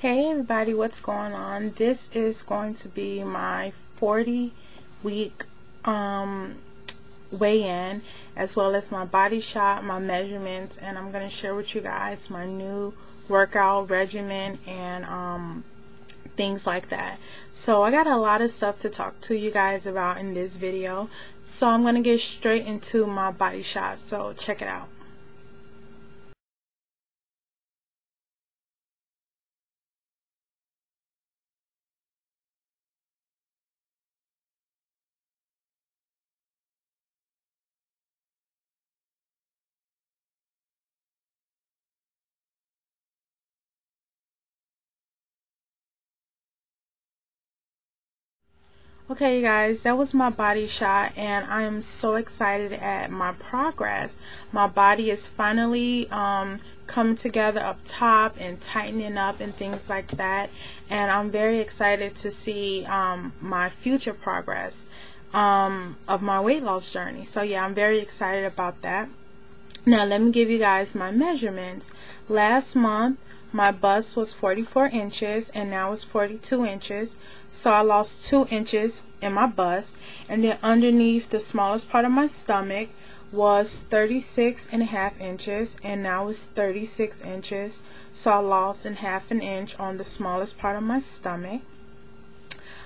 Hey everybody, what's going on? This is going to be my 40-week weigh-in, as well as my body shot, my measurements, and I'm going to share with you guys my new workout regimen and things like that. So I got a lot of stuff to talk to you guys about in this video, so I'm going to get straight into my body shot, so check it out. Okay you guys, that was my body shot, and I am so excited at my progress. My body is finally coming together up top and tightening up and things like that, and I'm very excited to see my future progress of my weight loss journey. So yeah, I'm very excited about that. Now let me give you guys my measurements. Last month my bust was 44 inches and now it's 42 inches. So I lost 2 inches in my bust, and then underneath the smallest part of my stomach was 36.5 inches and now it's 36 inches. So I lost 0.5 inch on the smallest part of my stomach.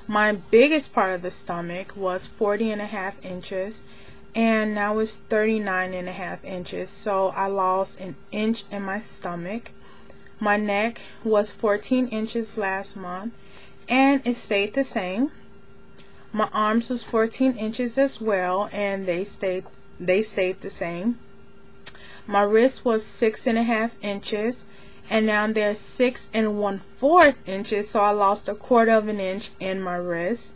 My biggest part of the stomach was 40.5 inches and now it's 39.5 inches. So I lost 1 inch in my stomach. My neck was 14 inches last month and it stayed the same. My arms was 14 inches as well, and they stayed the same. My wrist was 6.5 inches and now they're 6 1/4 inches, so I lost 1/4 inch in my wrist.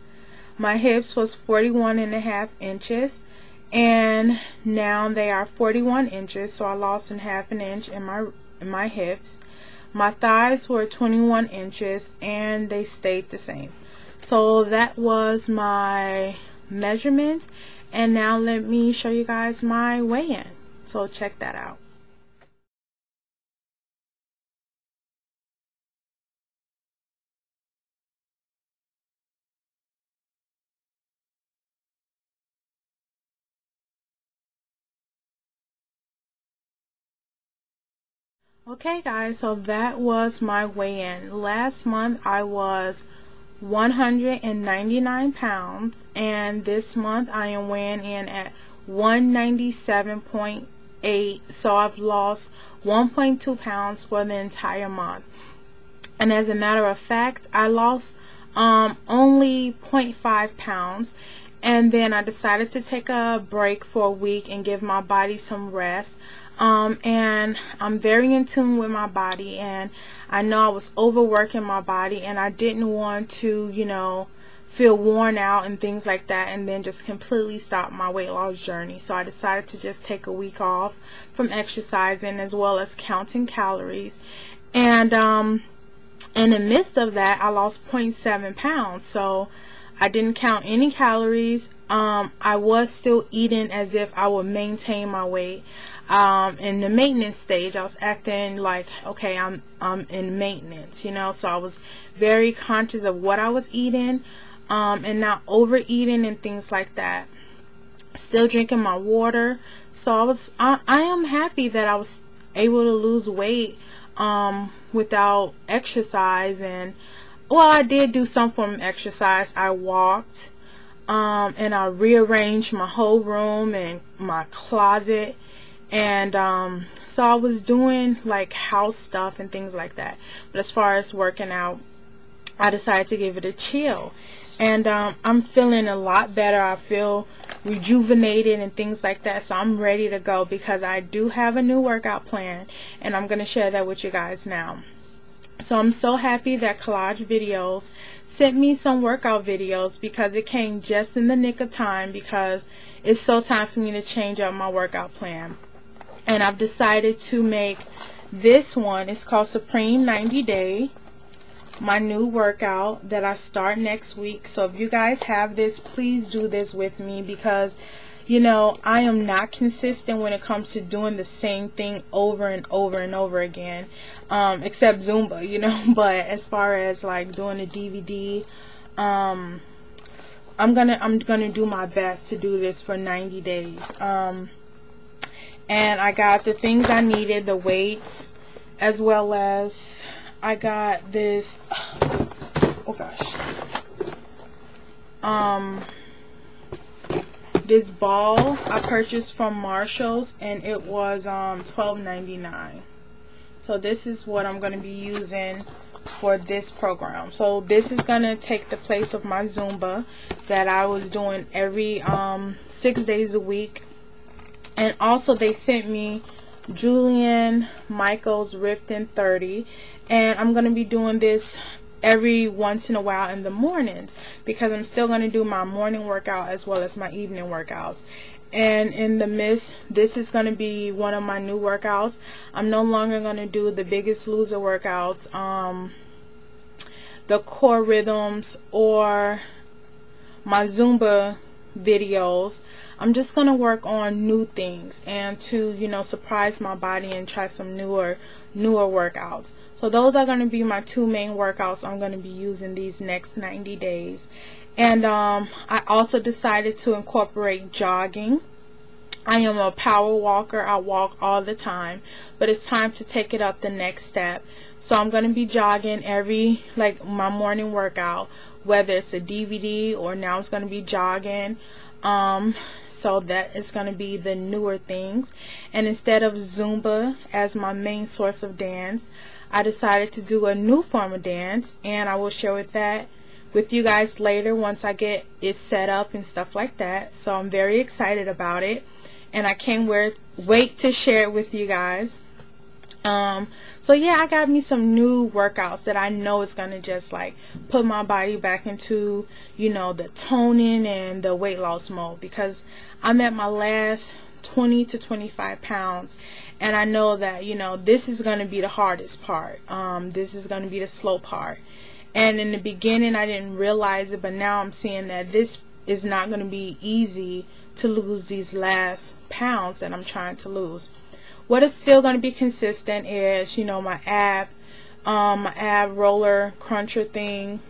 My hips was 41.5 inches and now they are 41 inches, so I lost 0.5 inch in my hips. My thighs were 21 inches and they stayed the same. So that was my measurements, and now let me show you guys my weigh-in. So check that out. Okay guys, so that was my weigh-in. Last month I was 199 pounds and this month I am weighing in at 197.8, so I've lost 1.2 pounds for the entire month. And as a matter of fact, I lost only 0.5 pounds, and then I decided to take a break for a week and give my body some rest. And I'm very in tune with my body, and I know I was overworking my body and I didn't want to, you know, feel worn out and things like that and then just completely stop my weight loss journey. So I decided to just take a week off from exercising as well as counting calories, and in the midst of that I lost 0.7 pounds. So I didn't count any calories. I was still eating as if I would maintain my weight. In the maintenance stage, I was acting like, okay, I'm in maintenance, you know. So I was very conscious of what I was eating, and not overeating and things like that. Still drinking my water. So I am happy that I was able to lose weight without exercise. And well, I did do some form of exercise. I walked, and I rearranged my whole room and my closet. And so I was doing like house stuff and things like that, but as far as working out, I decided to give it a chill. And I'm feeling a lot better. I feel rejuvenated and things like that, so I'm ready to go because I do have a new workout plan, and I'm going to share that with you guys now. So I'm so happy that Collage Videos sent me some workout videos, because it came just in the nick of time, because it's so time for me to change up my workout plan. And I've decided to make this one. It's called Supreme 90 Day, my new workout that I start next week. So if you guys have this, please do this with me, because you know, I am not consistent when it comes to doing the same thing over and over and over again, except Zumba, you know. But as far as like doing a DVD, I'm gonna do my best to do this for 90 days. And I got the things I needed, the weights, as well as I got this, oh gosh, this ball I purchased from Marshall's, and it was $12.99. so this is what I'm going to be using for this program. So this is going to take the place of my Zumba that I was doing every 6 days a week. And also they sent me Julian Michaels Ripped in 30, and I'm going to be doing this every once in a while in the mornings, because I'm still going to do my morning workout as well as my evening workouts. And in the midst, this is going to be one of my new workouts. I'm no longer going to do the Biggest Loser workouts, the Core Rhythms, or my Zumba videos. I'm just going to work on new things and to, you know, surprise my body and try some newer workouts. So those are going to be my two main workouts I'm going to be using these next 90 days. And I also decided to incorporate jogging. I am a power walker. I walk all the time, but it's time to take it up the next step. So I'm going to be jogging every, like, my morning workout, whether it's a DVD or now it's going to be jogging. So that is going to be the newer things. And instead of Zumba as my main source of dance, I decided to do a new form of dance, and I will share with you guys later once I get it set up and stuff like that. So I'm very excited about it, and I can't wait to share it with you guys. So yeah, I got me some new workouts that I know is going to just like put my body back into, you know, the toning and the weight loss mode, because I'm at my last 20 to 25 pounds, and I know that, you know, this is going to be the hardest part. This is going to be the slow part. And in the beginning I didn't realize it, but now I'm seeing that this is not going to be easy to lose these last pounds that I'm trying to lose. What is still going to be consistent is, you know, my ab roller cruncher thing,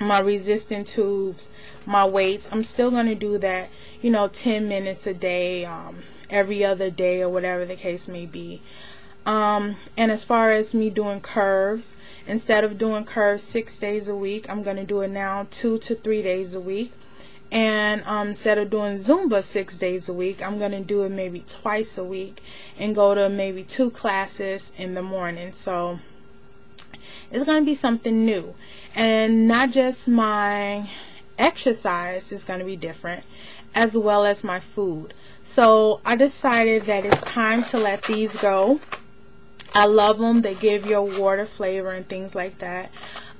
my resistance tubes, my weights. I'm still going to do that, you know, 10 minutes a day, every other day, or whatever the case may be. And as far as me doing curves, instead of doing curves 6 days a week, I'm going to do it now 2 to 3 days a week. And instead of doing Zumba 6 days a week, I'm going to do it maybe twice a week and go to maybe 2 classes in the morning. So it's going to be something new. And not just my exercise is going to be different, as well as my food. So I decided that it's time to let these go. I love them. They give you a water flavor and things like that.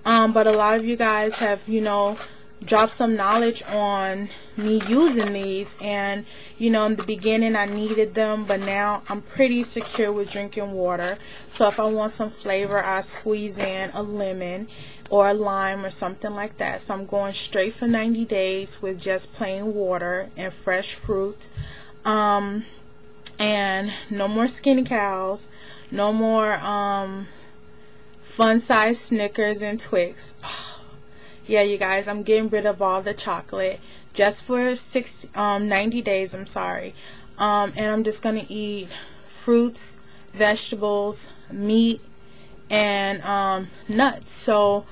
But a lot of you guys have, you know, drop some knowledge on me using these, and you know, in the beginning I needed them, but now I'm pretty secure with drinking water. So if I want some flavor, I squeeze in a lemon or a lime or something like that. So I'm going straight for 90 days with just plain water and fresh fruit, and no more Skinny Cows, no more fun size Snickers and Twix. Yeah, you guys, I'm getting rid of all the chocolate just for 90 days, I'm sorry. And I'm just going to eat fruits, vegetables, meat, and nuts. So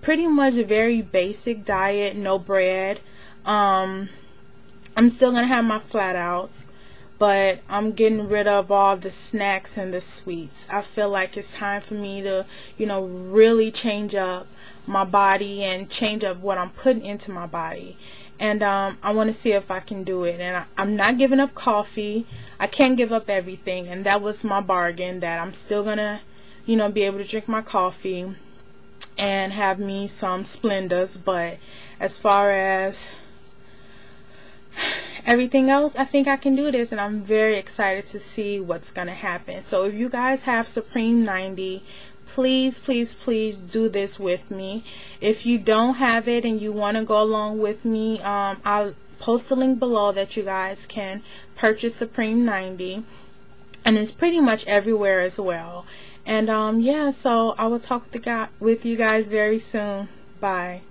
pretty much a very basic diet, no bread. I'm still going to have my Flat Outs, but I'm getting rid of all the snacks and the sweets. I feel like it's time for me to, you know, really change up my body and change up what I'm putting into my body. And I want to see if I can do it. And I'm not giving up coffee. I can't give up everything, and that was my bargain, that I'm still gonna, you know, be able to drink my coffee and have me some Splendas. But as far as everything else, I think I can do this, and I'm very excited to see what's gonna happen. So if you guys have Supreme 90, please, please, please do this with me. If you don't have it and you want to go along with me, I'll post the link below that you guys can purchase Supreme 90, and it's pretty much everywhere as well. And yeah, so I will talk with you guys very soon. Bye.